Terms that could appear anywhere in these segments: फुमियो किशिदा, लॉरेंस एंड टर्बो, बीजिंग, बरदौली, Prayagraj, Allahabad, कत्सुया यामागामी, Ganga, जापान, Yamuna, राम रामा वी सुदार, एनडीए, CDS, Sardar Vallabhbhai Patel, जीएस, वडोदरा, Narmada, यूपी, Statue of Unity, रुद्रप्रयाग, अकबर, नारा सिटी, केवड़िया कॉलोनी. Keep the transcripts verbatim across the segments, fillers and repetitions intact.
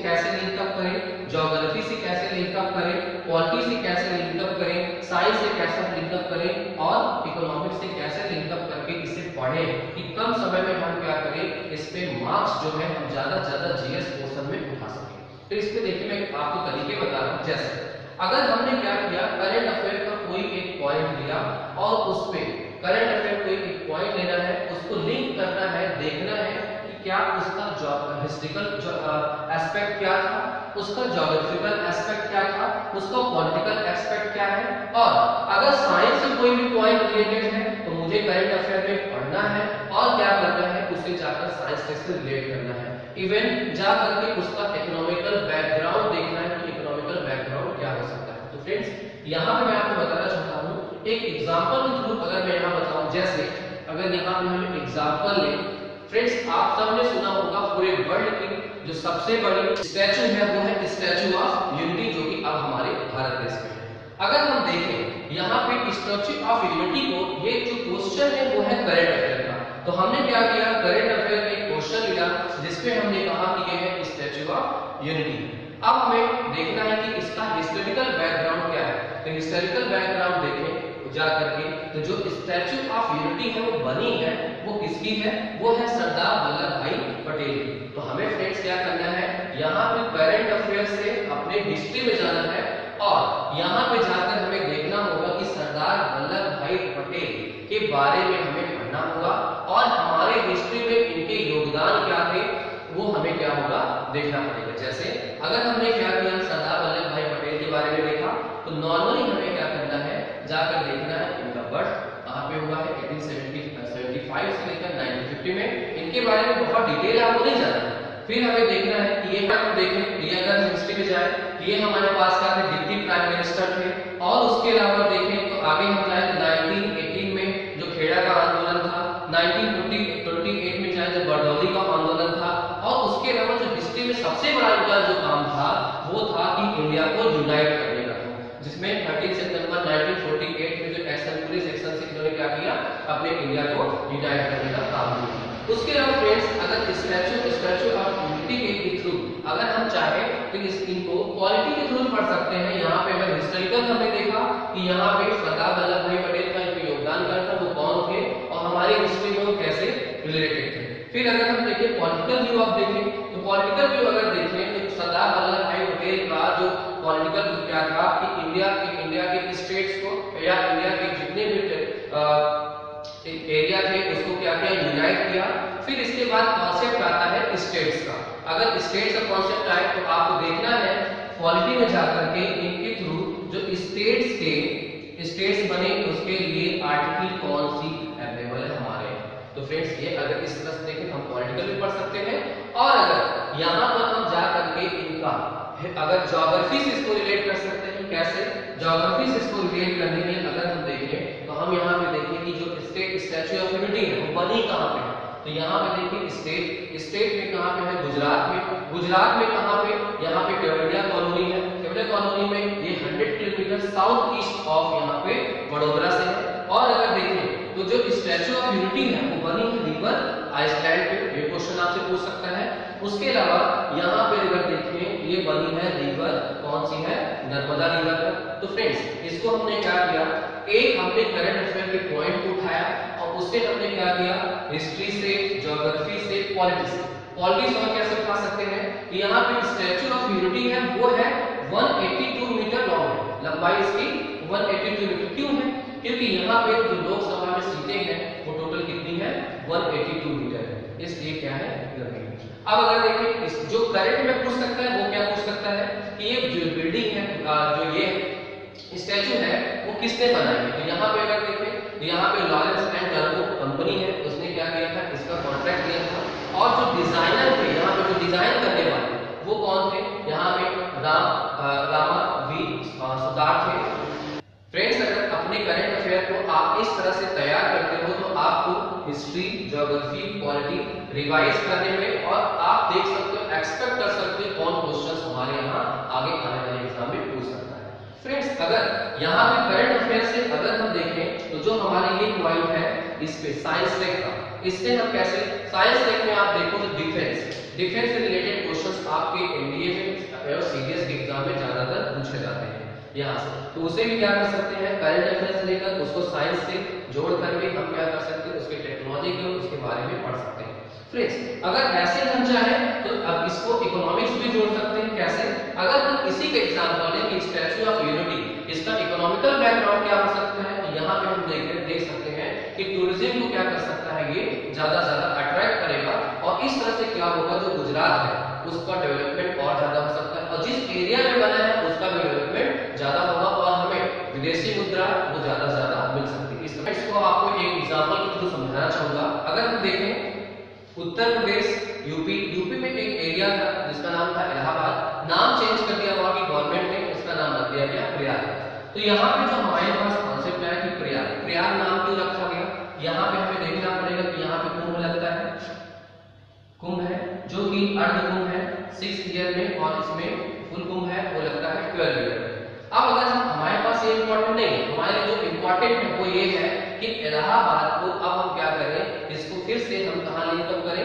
से कैसे लिंकअप करें, ज्योग्राफी से कैसे लिंकअप करें, पॉलिटी से कैसे लिंकअप करें, साइंस से कैसे लिंकअप करें और इकोनॉमिक्स से कैसे लिंकअप करके इसे पढ़े कि कम समय में हम क्या करें, इस पे मार्क्स जो है हम ज्यादा से ज्यादा जीएस पोर्शन में उठा सके। तो इसमें देखिए मैं आपको तरीके बता रहा हूँ। जैसे अगर हमने क्या किया, करंट अफेयर का कोई एक पॉइंट लिया और उसपे करंट अफेयर कोई एक पॉइंट लेना है, उसको लिंक करना है, देखना है कि क्या उसका जॉब हिस्ट्रिकल एस्पेक्ट क्या था, उसका ज्योग्राफिकल एस्पेक्ट क्या था, उसका पॉलिटिकल एस्पेक्ट क्या है। और अगर साइंस से कोई भी पॉइंट रिलेटेड है तो मुझे करंट अफेयर में पढ़ना है और क्या करना है, उसे जाकर साइंस से रिलेट करना है। इवन जा करके उसका इकोनॉमिकल बैकग्राउंड देखना है कि इकोनॉमिकल बैकग्राउंड क्या हो सकता है। तो फ्रेंड्स यहाँ पे मैं आपको बताना चाहता हूँ एक एग्जाम्पल के थ्रू। अगर मैं यहाँ बताऊँ, जैसे अगर यहाँ पे हम एग्जाम्पल लें, फ्रेंड्स आप सबने सुना होगा पूरे वर्ल्ड की जो सबसे बड़ी स्टैचू है वो है स्टैचू ऑफ यूनिटी, जो कि अब हमारे भारत देश में है। अगर हम देखें यहाँ पे स्टैचू ऑफ यूनिटी को, ये जो क्वेश्चन है वो है करंट अफेयर का। तो हमने क्या किया, करंट अफेयर में क्वेश्चन लिया जिसपे हमने कहा कि ये है स्टैचू ऑफ यूनिटी। अब हमें देखना है कि इसका हिस्टोरिकल बैकग्राउंड क्या है। तो हिस्टोरिकल बैकग्राउंड देखें जा करके, तो जो स्टैचू ऑफ यूनिटी है वो बनी है, वो किसकी है, वो है सरदार वल्लभ भाई पटेल की। तो हमें फ्रेंड्स क्या करना है, यहाँ पे करंट अफेयर से अपने हिस्ट्री में जाना है और यहाँ पे जाकर हमें देखना होगा कि सरदार वल्लभ भाई पटेल के बारे में हमें पढ़ना होगा और हमारे हिस्ट्री में इनके योगदान क्या थे वो हमें क्या होगा देखना पड़ेगा। जैसे अगर हमने क्या किया, सरदार वल्लभ भाई पटेल के बारे में देखा तो नॉर्मली हमें क्या करना है, जाकर देखना है इनका बर्थ कहाँ पे हुआ है, अठारह सौ पचहत्तर से लेकर उन्नीस सौ पचास में। इनके बारे में बहुत डिटेल आपको नहीं जानना। फिर हमें देखना है कि ये हम देखें प्रियागंज हिस्ट्री में जाए, ये हमारे पास क्या थे, डिप्टी प्राइम मिनिस्टर थे। और उसके अलावा देखें तो आगे हम जाए तो उन्नीस सौ अठारह में जो खेड़ा का आंदोलन था, उन्नीस सौ अट्ठाईस में जाए जो बरदौली का आंदोलन था। और उसके अलावा जो हिस्ट्री में सबसे बड़ा उनका जो काम था वो था कि इंडिया को यूनाइट करने का, जिसमें तेईस सितंबर उन्नीस सौ अड़तालीस में जो असेंबली सेक्शन से इन्होंने क्या किया, अपने इंडिया को यूनाइट करने का काम किया। उसके अलावा फ्रेंड्स अगर स्टैच्यू स्टैच्यू ऑफ यूनिटी के थ्रू अगर हम चाहे तो इस इनको पॉलिटी के थ्रू पढ़ सकते हैं। यहाँ पे अगर हिस्टोरिकल हमने देखा कि यहाँ पे सरदार वल्लभ भाई पटेल का जो योगदान करता वो कौन थे और हमारी हिस्ट्री में वो कैसे रिलेटेड थे। फिर अगर हम देखें पॉलिटिकल व्यू आप देखें तो पॉलिटिकल व्यू अगर देखें तो सरदार वल्लभ भाई पटेल का जो पॉलिटिकल क्या था कि इंडिया के इंडिया के स्टेट्स को या इंडिया के जितने भी एरिया थे उसको क्या क्या यूनाइट किया। फिर इसके बाद कॉन्सेप्ट आता है स्टेट्स का। अगर स्टेट्स का कॉन्सेप्ट आए तो आपको देखना है पॉलिटी में जाकर के इनके थ्रू जो स्टेट्स के स्टेट्स बने उसके लिए आर्टिकल कौन सी अवेलेबल है हमारे। तो फ्रेंड्स ये अगर इस तरह से देखें हम पॉलिटिकल भी पढ़ सकते हैं। और अगर यहाँ पर हम जा करके इनका अगर ज्योग्राफी से इसको रिलेट कर सकते हैं, कैसे ज्योग्राफी से इसको रिलेट करने में अगर हम देखें तो हम यहाँ पे देखें कि जो स्टेट स्टैच्यू ऑफ यूनिटी है वो बनी कहाँ पे है। तो यहाँ पे देखिए स्टेट स्टेट में कहाँ पे है, गुजरात में। गुजरात में कहाँ पे, यहाँ पे केवड़िया कॉलोनी है। केवड़िया कॉलोनी में ये सौ किलोमीटर साउथ ईस्ट ऑफ यहाँ पे वडोदरा से है। और अगर देखें तो जो स्टैच्यू ऑफ यूनिटी है वो बनी है रिवर आइसलैंड पे, ये क्वेश्चन आपसे पूछ सकता है। उसके अलावा यहाँ पे अगर देखें ये बनी है रिवर कौन सी है, नर्मदा रिवर है। तो फ्रेंड्स इसको हमने क्या किया, एक हमने करंट अफेयर के पॉइंट को उठाया और उससे हमने क्या किया, हिस्ट्री से, ज्योग्राफी से, पॉलिटिक्स से। पॉलिटिक्स और कैसे उठा सकते हैं, यहाँ पे स्टैच्यू ऑफ यूनिटी है वो है एक सौ बयासी मीटर लॉन्ग है, लंबाई इसकी एक सौ बयासी मीटर। क्यों है, क्योंकि यहाँ पे जो लोकसभा में सीटें हैं वो टोटल कितनी है, एक सौ बयासी मीटर है। इसलिए क्या है। अब अगर देखें जो करंट में पूछ सकता है वो क्या पूछ सकता है कि ये जो बिल्डिंग है, जो ये स्टैच्यू है वो किसने बनाई है। तो यहाँ पे अगर देखें तो यहाँ पे लॉरेंस एंड टर्बो कंपनी है, उसने क्या किया था, इसका कॉन्ट्रैक्ट लिया था। और जो डिजाइनर थे यहाँ पे, जो डिजाइन करने वाले वो कौन थे, यहाँ पे राम रामा वी सुदार थे। फ्रेंड्स अगर अपने करंट अफेयर को आप इस तरह से तैयार करते हो तो आपको हिस्ट्री, ज्योग्राफी, पॉलिटी रिवाइज करने में और आप देख सकते हो, एक्सपेक्ट कर सकते हो कौन क्वेश्चन हमारे यहाँ आगे आने वाले एग्जाम में पूछ सकते हैं। फ्रेंड्स अगर यहाँ पे करंट अफेयर से अगर हम देखें तो जो हमारे ये पॉइंट है इस पे साइंस लेक का। इससे हम कैसे साइंस लेक में आप देखो तो डिफेंस डिफेंस से रिलेटेड क्वेश्चंस आपके एनडीए में और सीडीएस के एग्जाम में ज्यादातर पूछे जाते हैं। यहाँ से तो उसे भी क्या कर सकते हैं, करंट अफेयर्स लेकर उसको साइंस से जोड़कर भी हम क्या कर सकते हैं, उसके टेक्नोलॉजी के उसके बारे में पढ़ सकते हैं। फ्रेंड्स अगर ऐसे हम चाहें तो अब इसको इकोनॉमिक्स भी जोड़ सकते हैं। कैसे, अगर हम इसी के एग्जांपल लें कि स्टैच्यू ऑफ यूनिटी, इसका इकोनॉमिकल बैकग्राउंड क्या हो सकता है, तो यहाँ पे हम देख देख सकते हैं कि टूरिज्म को क्या कर सकता है, ये ज्यादा ज्यादा अट्रैक्ट करेगा और इस तरह से क्या होगा, जो गुजरात है उसका डेवलपमेंट और ज्यादा हो सकता है और जिस एरिया में बना है उसका भी डेवलपमेंट ज्यादा होगा और हमें विदेशी मुद्रा वो ज्यादा ज्यादा मिल सकती है। इस तरह इसको आपको एक एग्जाम्पल के थ्रू समझाना चाहूंगा। अगर हम देखें उत्तर प्रदेश यूपी, यूपी में एक एरिया था जिसका नाम था इलाहाबाद, नाम चेंज कर दिया हुआ कि गवर्नमेंट ने, उसका नाम रख दिया गया प्रयाग। तो यहाँ पे जो हमारे पास कॉन्सेप्ट है कि प्रयाग प्रयाग नाम क्यों रखा गया, यहाँ पे हमें देखना पड़ेगा कि यहाँ पे कुंभ लगता है, कुंभ है जो कि अर्ध कुंभ है सिक्स ईयर में और इसमें फुल कुंभ है वो लगता है ट्वेल्व ईयर। अब अगर हमारे पास ये इम्पोर्टेंट नहीं, हमारे जो इम्पोर्टेंट है वो ये है कि इलाहाबाद को अब हम क्या करें, इसको फिर से हम कहाँ लिंकअप करें,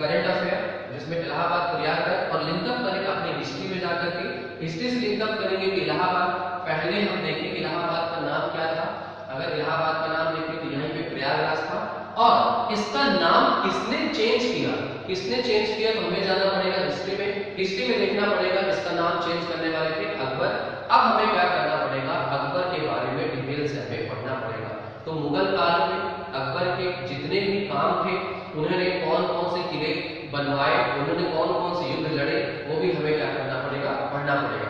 करंट अफेयर जिसमें इलाहाबाद को याद करें और लिंकअप करें अपनी हिस्ट्री में जाकर के। हिस्ट्री से लिंकअप करेंगे कि इलाहाबाद, पहले हम देखें इलाहाबाद का नाम क्या था, अगर इलाहाबाद का नाम देखें तो यहीं पे प्रयागराज था और इसका नाम किसने चेंज किया, किसने चेंज किया तो हमें जाना पड़ेगा हिस्ट्री में, हिस्ट्री में देखना पड़ेगा इसका नाम चेंज करने वाले थे अकबर। अब हमें क्या करना पड़ेगा, अकबर के बारे में डिटेल से हमें पढ़ना पड़ेगा। तो मुगल काल में अकबर के जितने भी काम थे, उन्होंने कौन कौन से किले बनवाए, उन्होंने कौन कौन से युद्ध लड़े, वो भी हमें क्या करना पड़ेगा, पढ़ना पड़ेगा।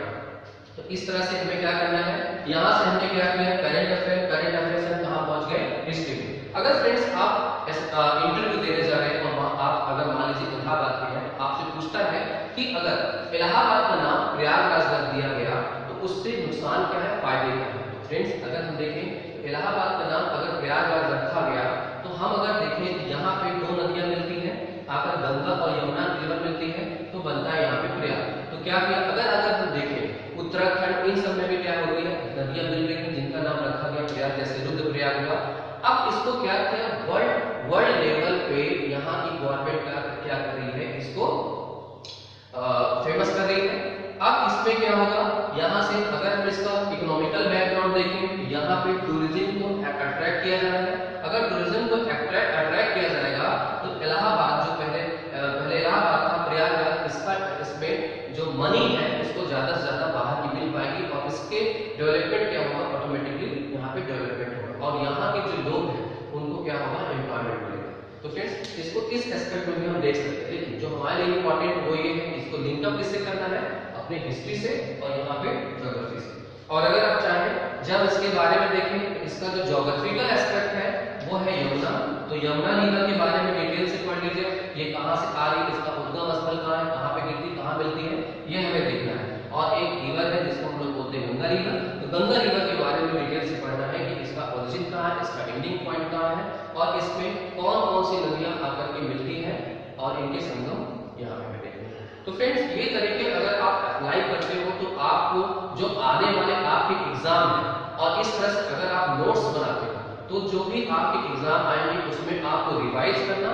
तो इस तरह से हमें क्या करना है, यहाँ से हमने क्या किया करंट अफेयर, करंट अफेयर से कहाँ पहुँच गए हिस्ट्री में। अगर फ्रेंड्स आप इंटरव्यू देने जा रहे हो, आप अगर मान लीजिए इलाहाबाद में है, आपसे पूछता है कि अगर इलाहाबाद का नाम प्रयागराज रख दिया गया तो उससे नुकसान क्या है, फायदे क्या है। फ्रेंड्स अगर हम देखें इलाहाबाद का नाम अगर प्रयागराज रखा गया तो हम अगर देखें यहाँ पे दो नदियां मिलती हैं, आपका गंगा और यमुना रिवर मिलती है तो बनता है यहाँ पे प्रयाग। तो क्या किया, अगर अगर हम देखें उत्तराखंड इन सब में भी क्या हो गई है, नदियां मिल रही हैं जिनका नाम रखा गया प्रयाग, जैसे रुद्रप्रयाग हुआ। अब इसको क्या किया, वर्ल्ड वर्ल्ड लेवल पे यहाँ की गवर्नमेंट क्या क्या कर रही है, इसको फेमस कर रही है। अब इसमें क्या होगा, यहाँ से अगर हम इसका इकोनॉमिकल बैकग्राउंड देखें, यहाँ पे टूरिज्म को अट्रैक्ट किया जाएगा। अगर टूरिज्म को अट्रैक्ट अट्रैक्ट किया जाएगा तो इलाहाबाद जो पहले पहले इलाहाबाद था प्रयागराज, इसका इसमें जो मनी है उसको ज्यादा से ज्यादा बाहर की मिल पाएगी और इसके डेवलपमेंट क्या होगा, ऑटोमेटिकली यहाँ पे डेवलपमेंट होगा और यहाँ के जो लोग हैं उनको क्या होगा, एम्प्लॉयमेंट मिलेगा। तो फ्रेंड्स इसको इस एस्पेक्ट में हम देख सकते हैं। लेकिन जो हमारे लिए इम्पोर्टेंट वो ये है, इसको लिंकअप किससे करना है, हिस्ट्री से और यहाँ पे ज्योग्राफी से। और अगर आप चाहें जब इसके बारे में देखें, इसका जो ज्योग्राफिकल एस्पेक्ट है वो है यमुना। तो यमुना रिवर के बारे में डिटेल से पढ़ लीजिए, ये कहाँ से आ रही है, इसका उद्गम स्थल कहाँ है, कहाँ पे गिरती, कहाँ मिलती है, ये हमें देखना है। और एक रिवर है जिसको हम लोग बोलते हैं गंगा रिवर। तो गंगा रिवर के बारे में डिटेल से पढ़ना है कि इसका ओरिजिन कहाँ है, इसका एंडिंग पॉइंट कहाँ है और इसमें कौन कौन सी नदियाँ आकर के मिलती है और इनके संगम यहाँ पे। तो फ्रेंड्स ये तरीके अगर आप अप्लाई करते हो तो आपको जो आने वाले आपके एग्जाम है और इस तरह से अगर आप नोट्स बनाते हो तो जो भी आपके एग्जाम आएंगे उसमें आपको रिवाइज करना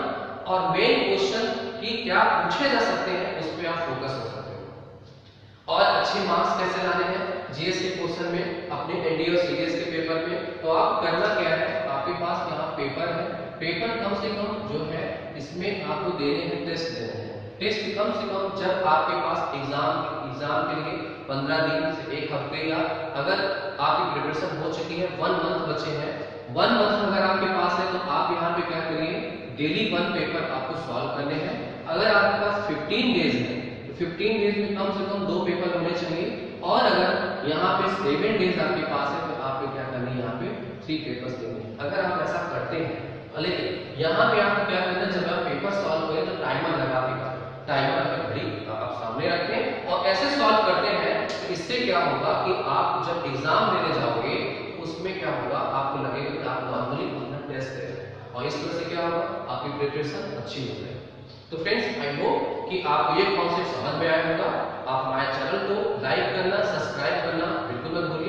और मेन क्वेश्चन की क्या पूछे जा सकते हैं उस पर आप फोकस हो सकते हो। और अच्छे मार्क्स कैसे लाने हैं जीएस के क्वेश्चन में, अपने एनडीए और सीडीएस के पेपर में, तो आप करना क्या है, आपके पास यहाँ पेपर है, पेपर कम से कम जो है इसमें आपको देने हैं टेस्ट देने हैं। टेस्ट कम से कम जब आपके पास एग्जाम एग्जाम के लिए पंद्रह दिन से एक हफ्ते या अगर आपकी प्रिपरेशन हो चुकी है, वन मंथ बचे हैं, वन मंथ अगर आपके पास है तो आप यहाँ पे क्या करिए, डेली वन पेपर आपको सॉल्व करने हैं। अगर आपके पास फिफ्टीन डेज है तो फिफ्टीन डेज में कम से कम दो पेपर होने चाहिए और अगर यहाँ पे सेवन डेज आपके पास है तो आपको क्या करनी है, यहाँ पे थ्री पेपर्स देने। अगर आप ऐसा करते हैं, लेकिन यहाँ पे आपको क्या करना है, जब आप पेपर सॉल्व करें तो टाइमर लगा देगा, टाइमर पे घड़ी आप सामने रखें और ऐसे सॉल्व करते हैं। इससे क्या होगा कि आप जब एग्जाम देने जाओगे उसमें क्या होगा, आपको लगेगा कि आप नॉर्मली अपना टेस्ट दे रहे हैं और इस तरह से क्या होगा, आपकी प्रिपरेशन अच्छी हो जाएगी। तो फ्रेंड्स आई होप कि आपको ये कॉन्सेप्ट समझ में आया होगा। आप हमारे चैनल को लाइक करना, सब्सक्राइब करना बिल्कुल मत भूलिए।